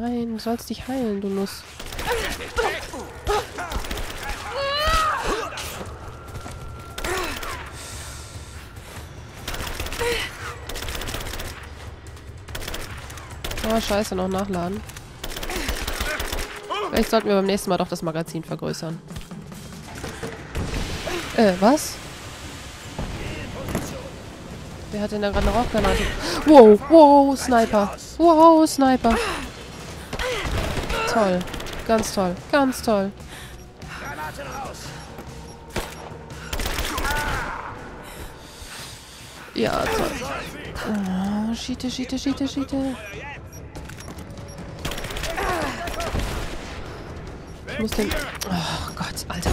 Nein, du sollst dich heilen, du Nuss. Oh, scheiße, noch nachladen. Vielleicht sollten wir beim nächsten Mal doch das Magazin vergrößern. Was? Wer hat denn da gerade eine Rauchgranate? Wow, wow, Sniper. Wow, Sniper. Toll. Ganz toll. Ganz toll. Ja, toll. Oh, schiete, schiete, schiete, schiete. Ich muss den... Oh Gott, Alter.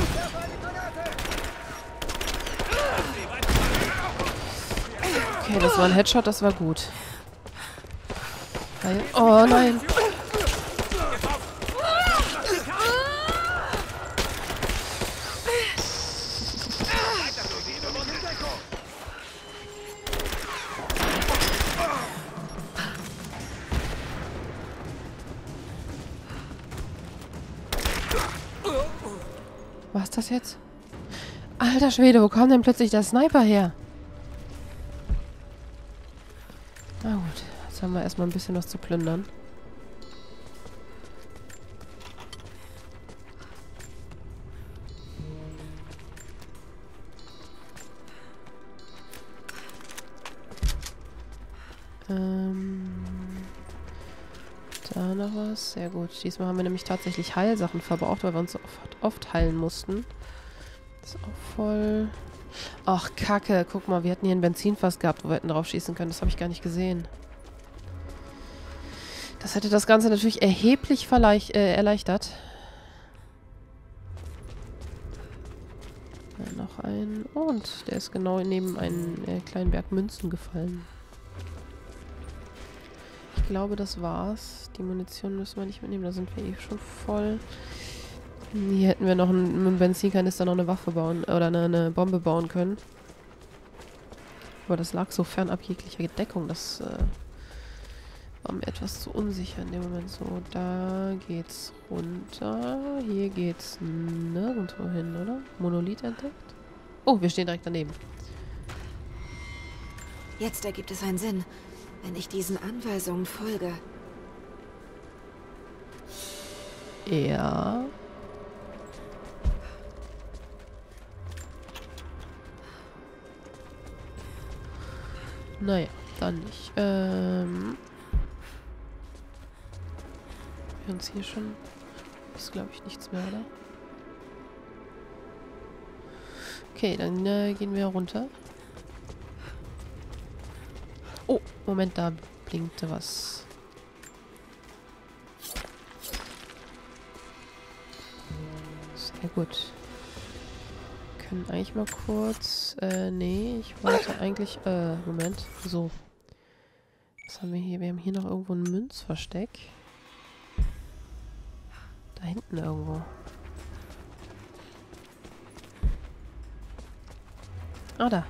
Okay, das war ein Headshot, das war gut. Oh nein. Was ist das jetzt? Alter Schwede, wo kam denn plötzlich der Sniper her? Na gut, jetzt haben wir erstmal ein bisschen was zu plündern. Da noch was. Sehr gut. Diesmal haben wir nämlich tatsächlich Heilsachen verbraucht, weil wir uns oft heilen mussten. Ist auch voll... Ach, Kacke. Guck mal, wir hatten hier ein Benzinfass gehabt, wo wir hätten drauf schießen können. Das habe ich gar nicht gesehen. Das hätte das Ganze natürlich erheblich erleichtert. Ja, noch einen. Und der ist genau neben einen kleinen Berg Münzen gefallen. Ich glaube, das war's. Die Munition müssen wir nicht mitnehmen. Da sind wir eh schon voll. Hier hätten wir noch einen Benzinkanister noch eine Waffe bauen oder eine Bombe bauen können. Aber das lag so fernab jeglicher Deckung. Das war mir etwas zu unsicher in dem Moment. So, da geht's runter. Hier geht's nirgendwo hin, oder? Monolith entdeckt? Oh, wir stehen direkt daneben. Jetzt ergibt es einen Sinn, wenn ich diesen Anweisungen folge. Ja... Naja, dann nicht. Wir uns hier schon... Ist, glaube ich, nichts mehr, oder? Okay, dann gehen wir runter. Oh, Moment, da blinkte was. Sehr gut. Eigentlich mal kurz... nee, ich wollte eigentlich... Moment. So. Was haben wir hier? Wir haben hier noch irgendwo ein Münzversteck. Da hinten irgendwo. Ah, da.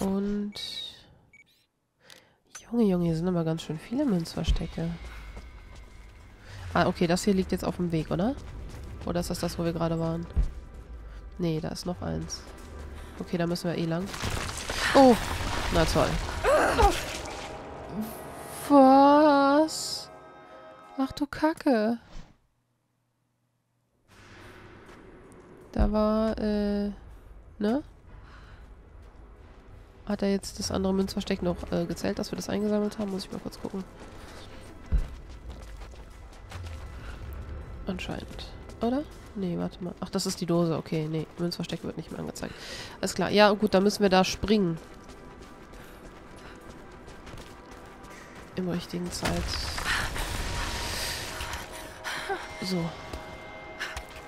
Und... Junge, Junge, hier sind aber ganz schön viele Münzverstecke. Ah, okay, das hier liegt jetzt auf dem Weg, oder? Oder ist das das, wo wir gerade waren? Nee, da ist noch eins. Okay, da müssen wir eh lang. Oh, na toll. Was? Ach du Kacke. Da war, ne? Hat er jetzt das andere Münzversteck noch gezählt, dass wir das eingesammelt haben? Muss ich mal kurz gucken. Anscheinend. Oder? Nee, warte mal. Ach, das ist die Dose. Okay, nee. Münzversteck wird nicht mehr angezeigt. Alles klar. Ja, gut, dann müssen wir da springen. Im richtigen Zeit. So.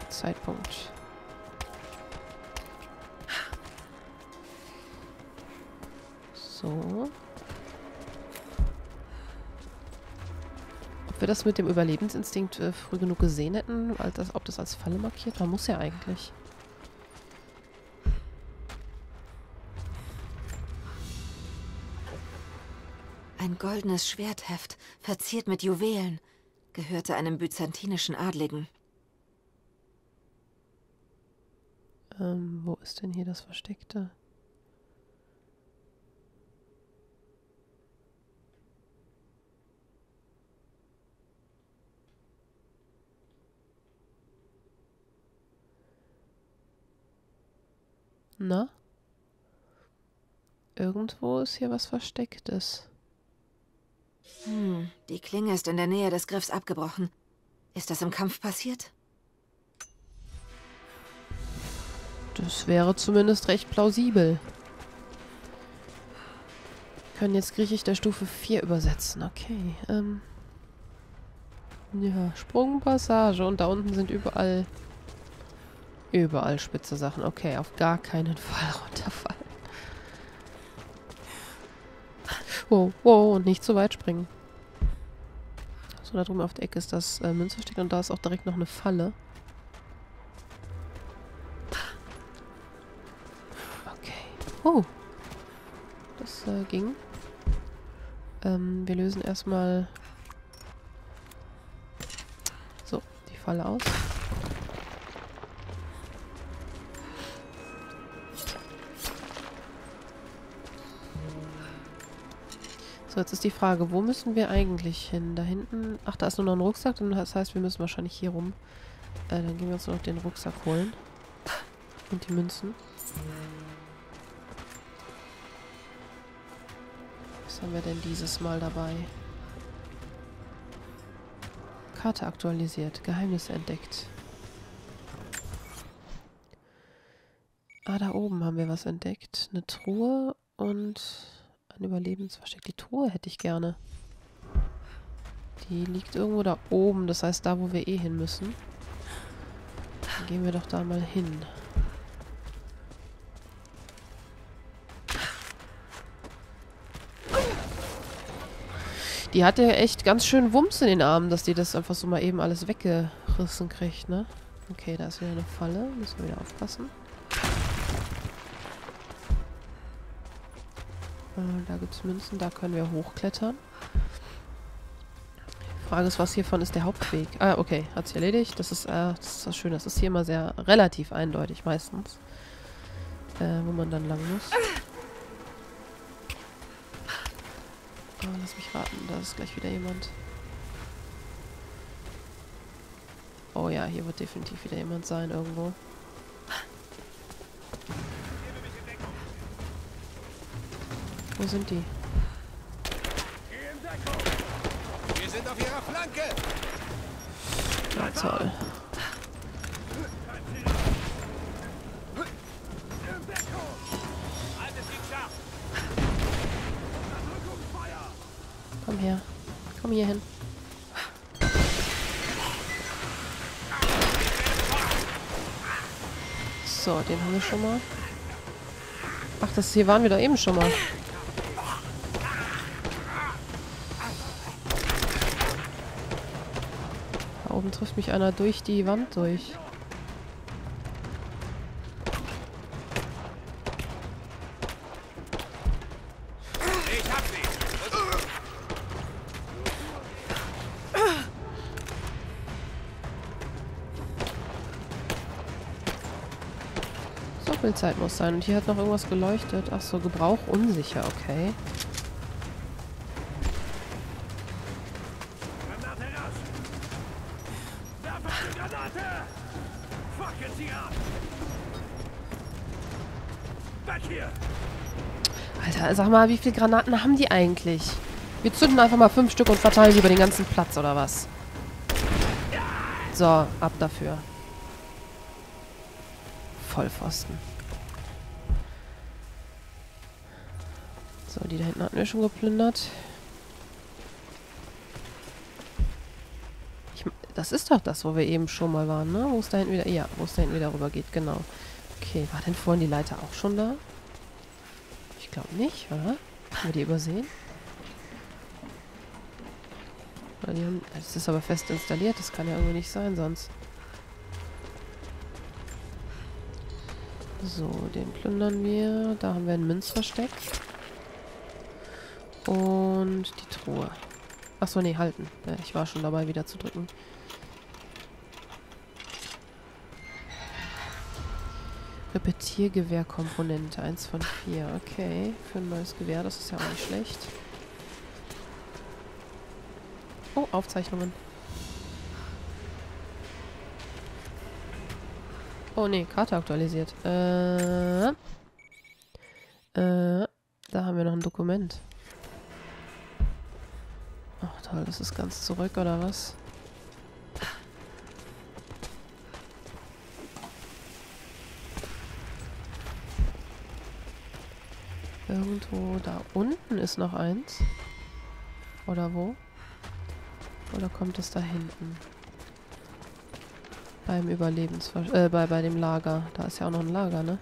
Zeitpunkt. So. Ob wir das mit dem Überlebensinstinkt früh genug gesehen hätten, ob das als Falle markiert war, muss ja eigentlich. Ein goldenes Schwertheft, verziert mit Juwelen, gehörte einem byzantinischen Adligen. Wo ist denn hier das Versteckte? Na? Irgendwo ist hier was Verstecktes. Die Klinge ist in der Nähe des Griffs abgebrochen. Ist das im Kampf passiert? Das wäre zumindest recht plausibel. Wir können jetzt Griechisch der Stufe 4 übersetzen. Okay, ja, Sprungpassage. Und da unten sind überall... Überall spitze Sachen. Okay, auf gar keinen Fall runterfallen. Wow, wow, und nicht zu weit springen. So, da drüben auf der Ecke ist das Münzversteck und da ist auch direkt noch eine Falle. Okay. Oh. Das ging. Wir lösen erstmal so die Falle aus. So, jetzt ist die Frage, wo müssen wir eigentlich hin? Da hinten... Ach, da ist nur noch ein Rucksack. Das heißt, wir müssen wahrscheinlich hier rum. Dann gehen wir uns noch den Rucksack holen. Und die Münzen. Was haben wir denn dieses Mal dabei? Karte aktualisiert. Geheimnisse entdeckt. Ah, da oben haben wir was entdeckt. Eine Truhe und... Überlebensversteck. Die Truhe hätte ich gerne. Die liegt irgendwo da oben. Das heißt, da, wo wir eh hin müssen. Dann gehen wir doch da mal hin. Die hat ja echt ganz schön Wumms in den Armen, dass die das einfach so mal eben alles weggerissen kriegt, ne? Okay, da ist wieder eine Falle. Müssen wir wieder aufpassen. Da gibt es Münzen, da können wir hochklettern. Die Frage ist, was hiervon ist der Hauptweg? Ah, okay, hat sich erledigt. Das ist das Schöne. Das ist hier immer sehr relativ eindeutig, meistens. Wo man dann lang muss. Oh, lass mich raten, da ist gleich wieder jemand. Oh ja, hier wird definitiv wieder jemand sein irgendwo. Wo sind die? Wir sind auf ihrer Flanke. Na toll. Komm her. Komm hier hin. So, den haben wir schon mal. Ach, das hier waren wir doch eben schon mal. Oben trifft mich einer durch die Wand durch. Ich hab sie. So viel Zeit muss sein. Und hier hat noch irgendwas geleuchtet. Ach so, Gebrauch unsicher, okay. Alter, sag mal, wie viele Granaten haben die eigentlich? Wir zünden einfach mal 5 Stück und verteilen die über den ganzen Platz, oder was? So, ab dafür. Vollpfosten. So, die da hinten hatten wir schon geplündert. Das ist doch das, wo wir eben schon mal waren, ne? Wo es da hinten wieder... Ja, wo es da hinten wieder rüber geht, genau. Okay, war denn vorhin die Leiter auch schon da? Ich glaube nicht, oder? Haben wir die übersehen? Das ist aber fest installiert, das kann ja irgendwie nicht sein sonst. So, den plündern wir. Da haben wir ein Münzversteck. Und die Truhe. Achso, nee, halten. Ja, ich war schon dabei, wieder zu drücken. Repetiergewehrkomponente, 1 von 4. Okay, für ein neues Gewehr, das ist ja auch nicht schlecht. Oh, Aufzeichnungen. Oh ne, Karte aktualisiert. Da haben wir noch ein Dokument. Ach toll, das ist ganz zurück, oder was? Irgendwo da unten ist noch eins. Oder wo? Oder kommt es da hinten? Beim Überlebensverschluss. Bei dem Lager. Da ist ja auch noch ein Lager, ne?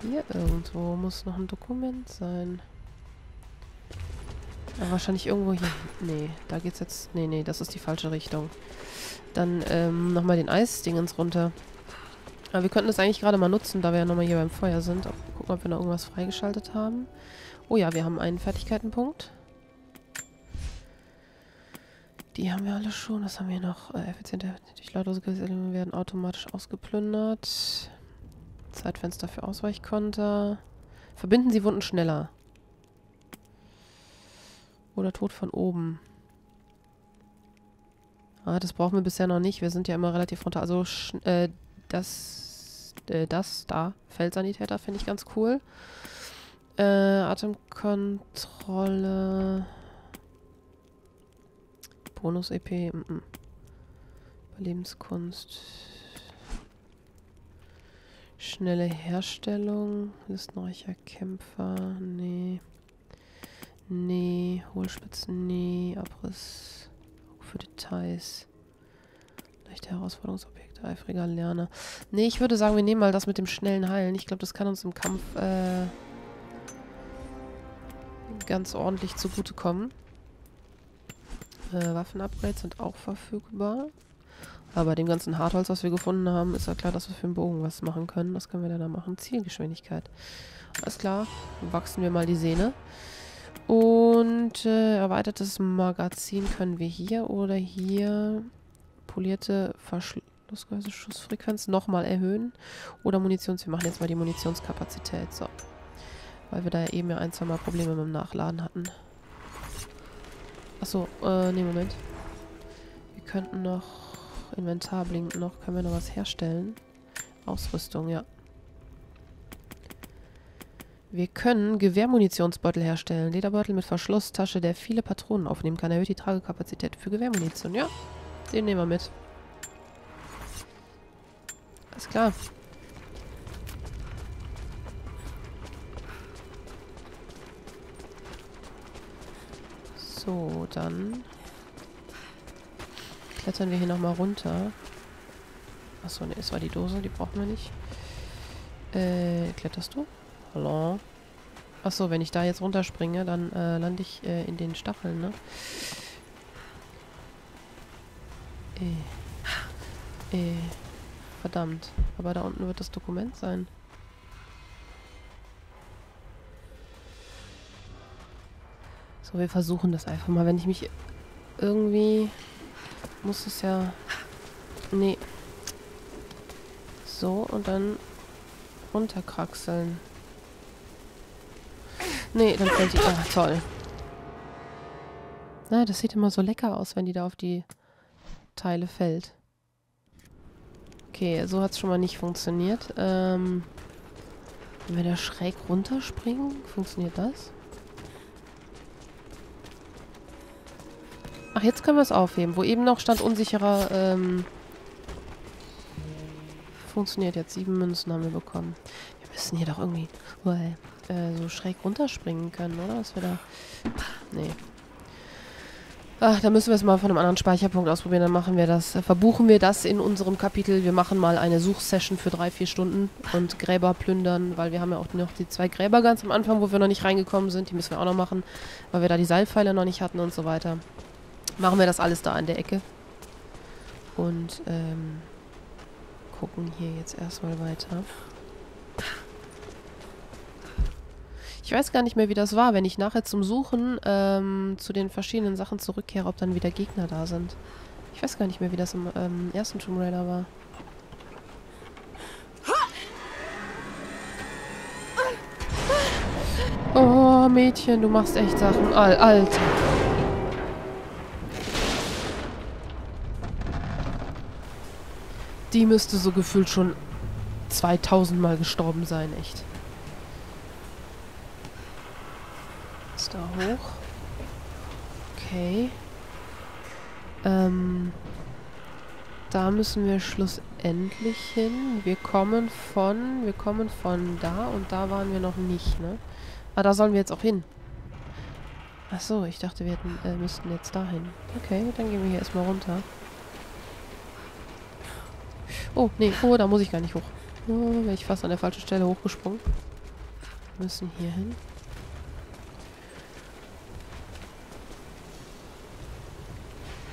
Hier irgendwo muss noch ein Dokument sein. Ja, wahrscheinlich irgendwo hier. Nee, da geht's jetzt. Nee, nee, das ist die falsche Richtung. Dann nochmal den Eisdingens runter. Aber wir könnten das eigentlich gerade mal nutzen, da wir ja nochmal hier beim Feuer sind. Gucken, ob wir noch irgendwas freigeschaltet haben. Oh ja, wir haben einen Fertigkeitenpunkt. Die haben wir alle schon. Was haben wir noch? Effiziente durch lautlose Gesetzelemente werden automatisch ausgeplündert. Zeitfenster für Ausweichkonter. Verbinden Sie Wunden schneller. Oder Tod von oben. Ah, das brauchen wir bisher noch nicht. Wir sind ja immer relativ frontal. Also, das da, Feldsanitäter, finde ich ganz cool. Atemkontrolle. Bonus-EP. Überlebenskunst. Schnelle Herstellung. Listenreicher Kämpfer. Nee. Nee. Hohlspitzen. Nee. Abriss. Für Details. Leichte Herausforderungsobjekte. Eifriger Lerner. Nee, ich würde sagen, wir nehmen mal das mit dem schnellen Heilen. Ich glaube, das kann uns im Kampf ganz ordentlich zugutekommen. Waffenupgrades sind auch verfügbar. Aber bei dem ganzen Hartholz, was wir gefunden haben, ist ja klar, dass wir für den Bogen was machen können. Was können wir denn da machen? Zielgeschwindigkeit. Alles klar, wachsen wir mal die Sehne. Und erweitertes Magazin können wir hier oder hier polierte Verschlussgehäuse, Schussfrequenz nochmal erhöhen. Oder Munitions, wir machen jetzt mal die Munitionskapazität, so. Weil wir da eben ja ein, zwei Mal Probleme mit dem Nachladen hatten. Achso, nee, Moment. Wir könnten noch, Inventar blinkt noch, können wir noch was herstellen? Ausrüstung, ja. Wir können Gewehrmunitionsbeutel herstellen. Lederbeutel mit Verschlusstasche, der viele Patronen aufnehmen kann. Erhöht die Tragekapazität für Gewehrmunition. Ja, den nehmen wir mit. Alles klar. So, dann klettern wir hier nochmal runter. Achso, ne, es war die Dose, die brauchen wir nicht. Kletterst du? Hallo. Achso, wenn ich da jetzt runterspringe, dann lande ich in den Stacheln, ne? Verdammt. Aber da unten wird das Dokument sein. So, wir versuchen das einfach mal. Wenn ich mich irgendwie... Muss es ja... Nee. So, und dann runterkraxeln. Nee, dann fällt die... Ah, toll. Na, das sieht immer so lecker aus, wenn die da auf die Teile fällt. Okay, so hat es schon mal nicht funktioniert. Wenn wir da schräg runterspringen, funktioniert das? Ach, jetzt können wir es aufheben. Wo eben noch stand unsicherer... funktioniert jetzt. 7 Münzen haben wir bekommen. Wir müssen hier doch irgendwie... Well, so schräg runterspringen können, oder? Dass wir da... Nee. Ach, da müssen wir es mal von einem anderen Speicherpunkt ausprobieren. Dann machen wir das. Verbuchen wir das in unserem Kapitel. Wir machen mal eine Suchsession für 3-4 Stunden und Gräber plündern, weil wir haben ja auch noch die 2 Gräber ganz am Anfang, wo wir noch nicht reingekommen sind. Die müssen wir auch noch machen, weil wir da die Seilpfeile noch nicht hatten und so weiter. Machen wir das alles da an der Ecke. Und gucken hier jetzt erstmal weiter. Ich weiß gar nicht mehr, wie das war, wenn ich nachher zum Suchen zu den verschiedenen Sachen zurückkehre, ob dann wieder Gegner da sind. Ich weiß gar nicht mehr, wie das im ersten Tomb Raider war. Oh, Mädchen, du machst echt Sachen. Alter. Die müsste so gefühlt schon 2000 Mal gestorben sein, echt. Ist da hoch. Okay. Da müssen wir schlussendlich hin. Wir kommen von da und da waren wir noch nicht, ne? Ah, da sollen wir jetzt auch hin. Ach so, ich dachte, wir hätten, müssten jetzt dahin. Okay, dann gehen wir hier erstmal runter. Oh, nee, oh, da muss ich gar nicht hoch. Oh, wäre ich fast an der falschen Stelle hochgesprungen. Wir müssen hier hin.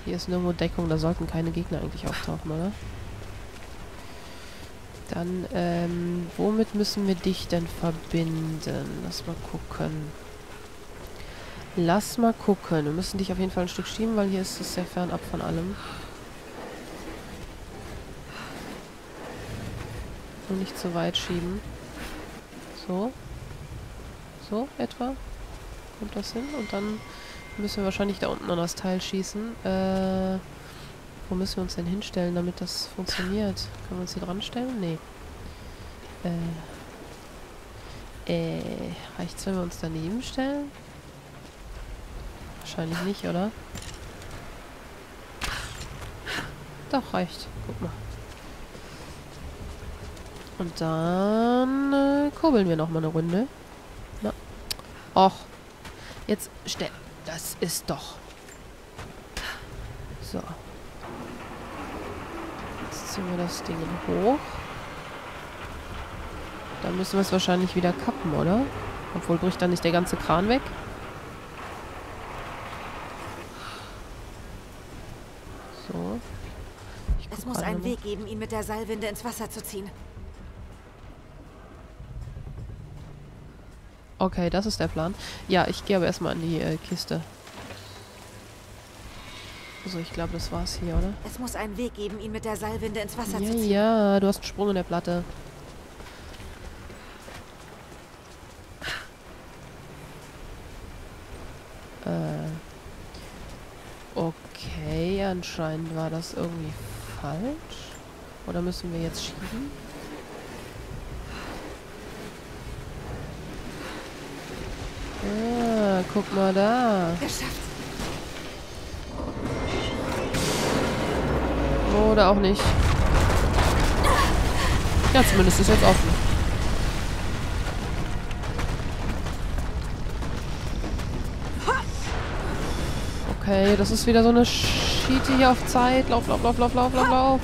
Hier ist nirgendwo Deckung, da sollten keine Gegner eigentlich auftauchen, oder? Dann, womit müssen wir dich denn verbinden? Lass mal gucken. Wir müssen dich auf jeden Fall ein Stück schieben, weil hier ist es sehr fernab von allem. Und nicht zu weit schieben. So. So etwa. Kommt das hin? Und dann müssen wir wahrscheinlich da unten an das Teil schießen. Wo müssen wir uns denn hinstellen, damit das funktioniert? Können wir uns hier dran stellen? Nee. Reicht's, wenn wir uns daneben stellen? Wahrscheinlich nicht, oder? Doch, reicht. Guck mal. Und dann kurbeln wir nochmal eine Runde. Na. Och. Jetzt schnell. Das ist doch. So. Jetzt ziehen wir das Ding hoch. Dann müssen wir es wahrscheinlich wieder kappen, oder? Obwohl bricht dann nicht der ganze Kran weg. So. Es muss einen Weg geben, ihn mit der Seilwinde ins Wasser zu ziehen. Okay, das ist der Plan. Ja, ich gehe aber erstmal an die Kiste. Also ich glaube, das war's hier, oder? Es muss einen Weg geben, ihn mit der Seilwinde ins Wasser zu ziehen. Ja, du hast einen Sprung in der Platte. Okay, anscheinend war das irgendwie falsch. Oder müssen wir jetzt schieben? Ah, guck mal da. Geschafft. Oder auch nicht. Ja, zumindest ist jetzt offen. Okay, das ist wieder so eine Schiete hier auf Zeit. Lauf, lauf, lauf, lauf, lauf, lauf, lauf.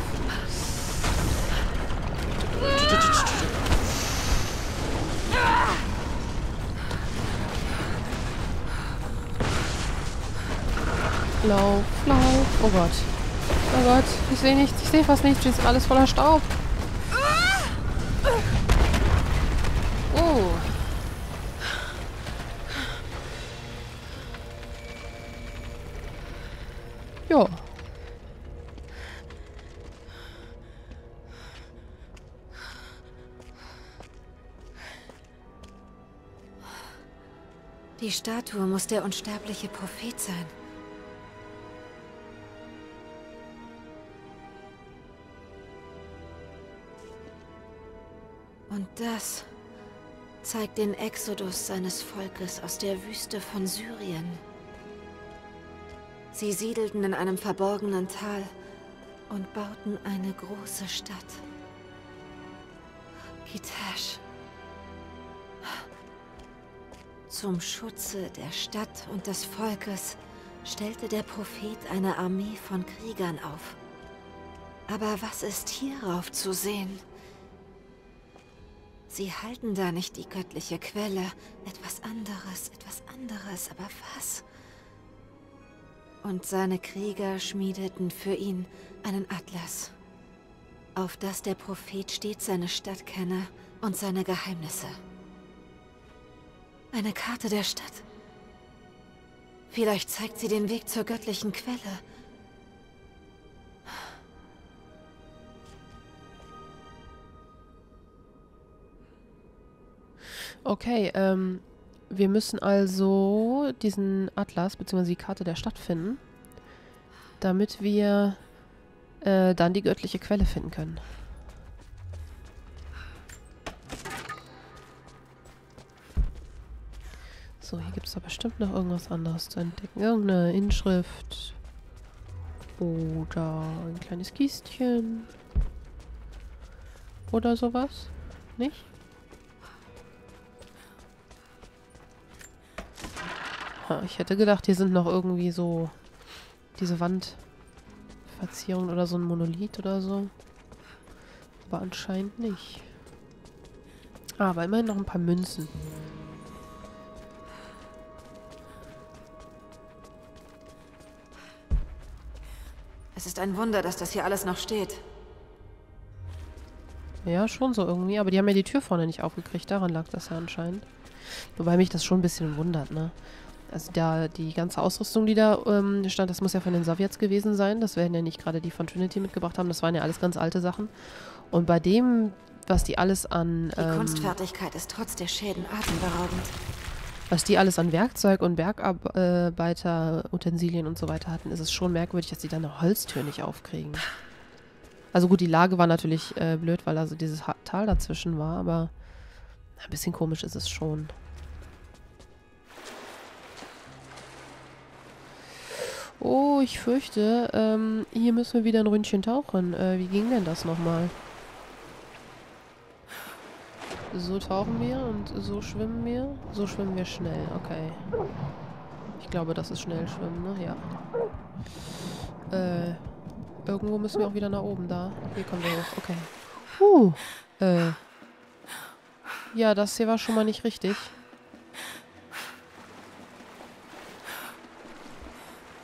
Lauf, lauf. Oh Gott. Oh Gott. Ich sehe nichts. Ich sehe fast nichts. Hier ist alles voller Staub. Oh. Jo. Die Statue muss der unsterbliche Prophet sein. Und das zeigt den Exodus seines Volkes aus der Wüste von Syrien. Sie siedelten in einem verborgenen Tal und bauten eine große Stadt. Kitesh. Zum Schutze der Stadt und des Volkes stellte der Prophet eine Armee von Kriegern auf. Aber was ist hierauf zu sehen? Sie halten da nicht die göttliche Quelle. Etwas anderes, aber was? Und seine Krieger schmiedeten für ihn einen Atlas. auf das der Prophet stets seine Stadt kenne und seine Geheimnisse. Eine Karte der Stadt. Vielleicht zeigt sie den Weg zur göttlichen Quelle. Okay, wir müssen also diesen Atlas bzw. die Karte der Stadt finden, damit wir dann die göttliche Quelle finden können. So, hier gibt es da bestimmt noch irgendwas anderes zu entdecken. Irgendeine Inschrift oder ein kleines Kistchen oder sowas, nicht? Ha, ich hätte gedacht, hier sind noch irgendwie so diese Wandverzierungen oder so ein Monolith oder so. Aber anscheinend nicht. Aber immerhin noch ein paar Münzen. Es ist ein Wunder, dass das hier alles noch steht. Ja, schon so irgendwie. Aber die haben ja die Tür vorne nicht aufgekriegt. Daran lag das ja anscheinend. Wobei mich das schon ein bisschen wundert, ne? Also da die ganze Ausrüstung, die da stand, das muss ja von den Sowjets gewesen sein. Das werden ja nicht gerade die von Trinity mitgebracht haben. Das waren ja alles ganz alte Sachen. Und bei dem, was die alles an... die Kunstfertigkeit ist trotz der Schäden atemberaubend. Was die alles an Werkzeug und Bergarbeiter, Utensilien und so weiter hatten, ist es schon merkwürdig, dass die da eine Holztür nicht aufkriegen. Also gut, die Lage war natürlich blöd, weil also dieses Tal dazwischen war, aber ein bisschen komisch ist es schon. Oh, ich fürchte, hier müssen wir wieder ein Ründchen tauchen. Wie ging denn das nochmal? So tauchen wir und so schwimmen wir. So schwimmen wir schnell, okay. Ich glaube, das ist schnell schwimmen, ne? Ja. Irgendwo müssen wir auch wieder nach oben, da. Hier kommen wir hoch, okay. Ja, das hier war schon mal nicht richtig.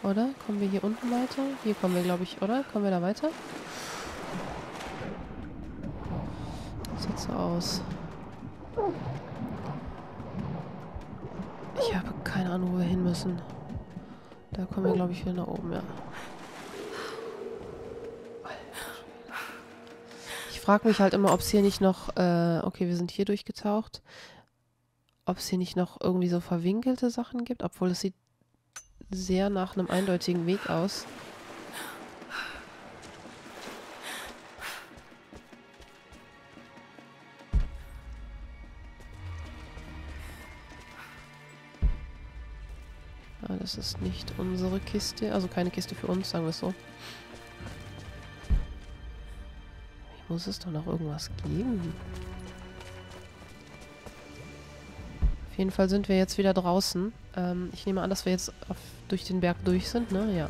Oder? Kommen wir hier unten weiter? Hier kommen wir, glaube ich, oder? Kommen wir da weiter? Das sieht so aus. Ich habe keine Ahnung, wo wir hin müssen. Da kommen wir, glaube ich, wieder nach oben, ja. Ich frage mich halt immer, ob es hier nicht noch... okay, wir sind hier durchgetaucht. Ob es hier nicht noch irgendwie so verwinkelte Sachen gibt, obwohl es sieht sehr nach einem eindeutigen Weg aus. Ah, das ist nicht unsere Kiste, also keine Kiste für uns, sagen wir es so. Hier muss es doch noch irgendwas geben. Auf jeden Fall sind wir jetzt wieder draußen. Ich nehme an, dass wir jetzt durch den Berg durch sind, ne? Ja.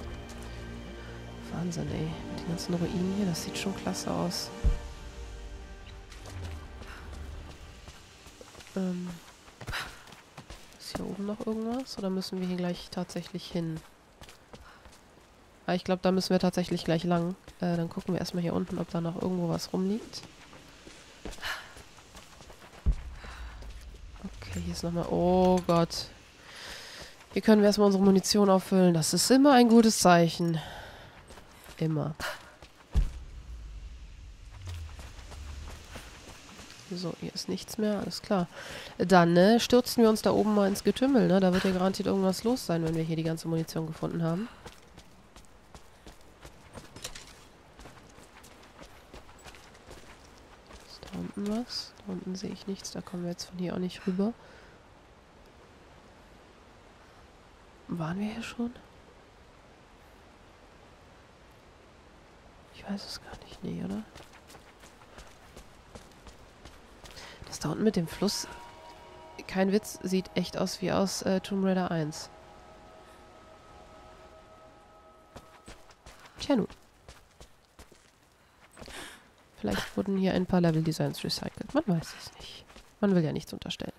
Wahnsinn, ey. Die ganzen Ruinen hier, das sieht schon klasse aus. Ist hier oben noch irgendwas? Oder müssen wir hier gleich tatsächlich hin? Ah, ich glaube, da müssen wir tatsächlich gleich lang. Dann gucken wir erstmal hier unten, ob da noch irgendwo was rumliegt. Okay, hier ist nochmal... Oh Gott. Hier können wir erstmal unsere Munition auffüllen. Das ist immer ein gutes Zeichen. Immer. So, hier ist nichts mehr. Alles klar. Dann stürzen wir uns da oben mal ins Getümmel. Ne? Da wird ja garantiert irgendwas los sein, wenn wir hier die ganze Munition gefunden haben. Ist da unten was? Da unten sehe ich nichts. Da kommen wir jetzt von hier auch nicht rüber. Waren wir hier schon? Ich weiß es gar nicht, nee, oder? Das da unten mit dem Fluss, kein Witz, sieht echt aus wie aus Tomb Raider 1. Tja nun. Vielleicht wurden hier ein paar Level-Designs recycelt, man weiß es nicht. Man will ja nichts unterstellen.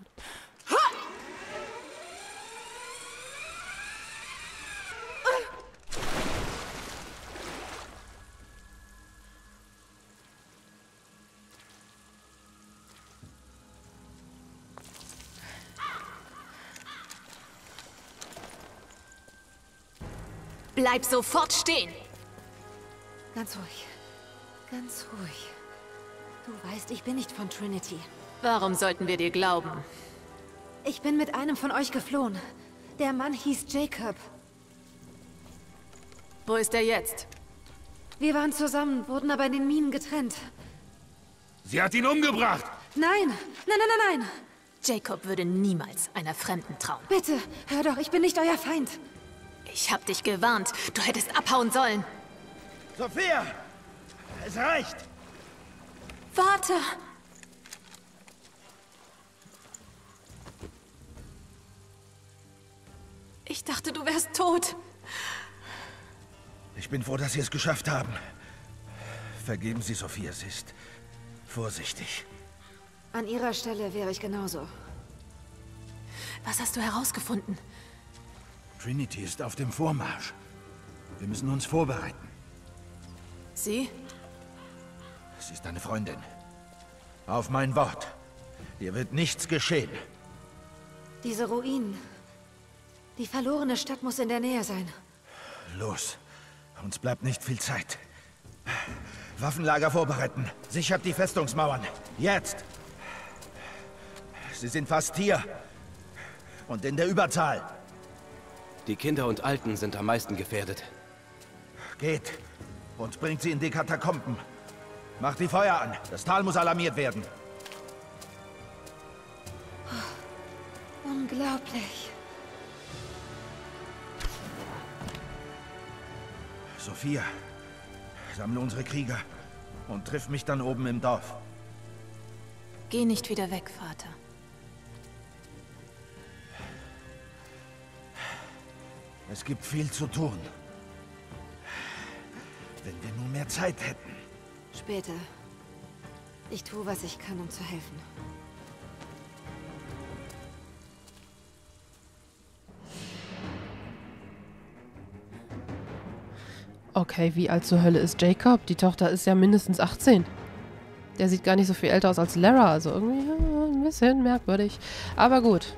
Bleib sofort stehen! Ganz ruhig. Ganz ruhig. Du weißt, ich bin nicht von Trinity. Warum sollten wir dir glauben? Ich bin mit einem von euch geflohen. Der Mann hieß Jacob. Wo ist er jetzt? Wir waren zusammen, wurden aber in den Minen getrennt. Sie hat ihn umgebracht! Nein! Nein, nein, nein, nein! Jacob würde niemals einer Fremden trauen. Bitte, hör doch, ich bin nicht euer Feind. Ich hab dich gewarnt. Du hättest abhauen sollen. Sophia! Es reicht! Warte! Ich dachte, du wärst tot. Ich bin froh, dass Sie es geschafft haben. Vergeben Sie, Sophia, sie ist vorsichtig. An Ihrer Stelle wäre ich genauso. Was hast du herausgefunden? Trinity ist auf dem Vormarsch. Wir müssen uns vorbereiten. Sie? Sie ist eine Freundin. Auf mein Wort. Dir wird nichts geschehen. Diese Ruinen. Die verlorene Stadt muss in der Nähe sein. Los. Uns bleibt nicht viel Zeit. Waffenlager vorbereiten. Sichert die Festungsmauern. Jetzt! Sie sind fast hier. Und in der Überzahl. Die Kinder und Alten sind am meisten gefährdet. Geht. Und bringt sie in die Katakomben. Macht die Feuer an. Das Tal muss alarmiert werden. Oh, unglaublich. Sophia, sammle unsere Krieger und triff mich dann oben im Dorf. Geh nicht wieder weg, Vater. Es gibt viel zu tun. Wenn wir nur mehr Zeit hätten. Später. Ich tue, was ich kann, um zu helfen. Okay, wie alt zur Hölle ist Jacob? Die Tochter ist ja mindestens 18. Der sieht gar nicht so viel älter aus als Lara, also irgendwie ein bisschen merkwürdig. Aber gut.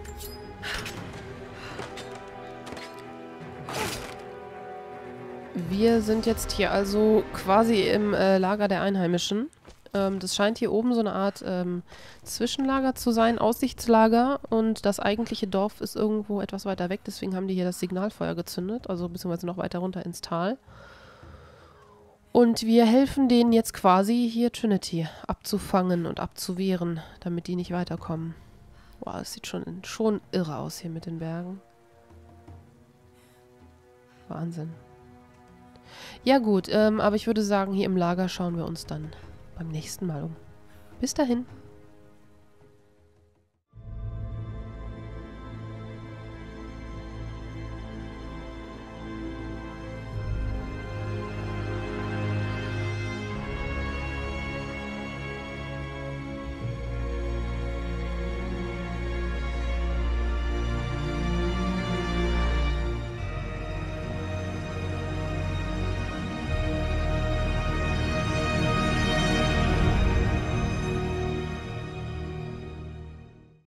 Wir sind jetzt hier also quasi im Lager der Einheimischen. Das scheint hier oben so eine Art Zwischenlager zu sein, Aussichtslager. Und das eigentliche Dorf ist irgendwo etwas weiter weg, deswegen haben die hier das Signalfeuer gezündet. Also beziehungsweise noch weiter runter ins Tal. Und wir helfen denen jetzt quasi hier Trinity abzufangen und abzuwehren, damit die nicht weiterkommen. Wow, es sieht schon irre aus hier mit den Bergen. Wahnsinn. Ja gut, aber ich würde sagen, hier im Lager schauen wir uns dann beim nächsten Mal um. Bis dahin.